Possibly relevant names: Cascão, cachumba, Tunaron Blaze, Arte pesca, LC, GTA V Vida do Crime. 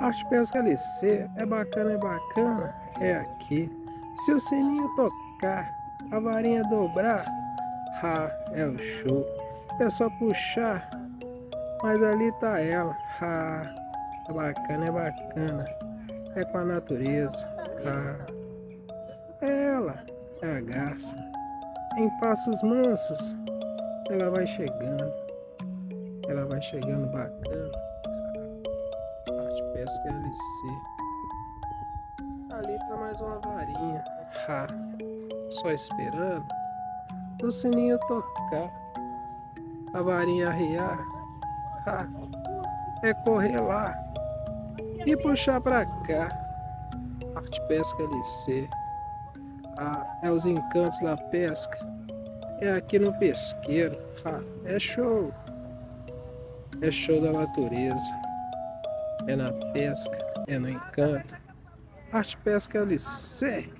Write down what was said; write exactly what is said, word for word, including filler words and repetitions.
Arte pesca L C é bacana, é bacana, é aqui. Se o sininho tocar, a varinha dobrar, ha, é o show. É só puxar, mas ali tá ela, ha, é bacana, é bacana, é com a natureza, ha. Ela é a garça, em passos mansos, ela vai chegando, ela vai chegando bacana. Pesca L C. Ali tá mais uma varinha, ha, só esperando o sininho tocar, a varinha arriar, ha, é correr lá e puxar pra cá. Arte pesca L C, ha, é os encantos da pesca, é aqui no pesqueiro, ha, é show, é show da natureza. É na pesca, é no encanto. Arte pesca L C.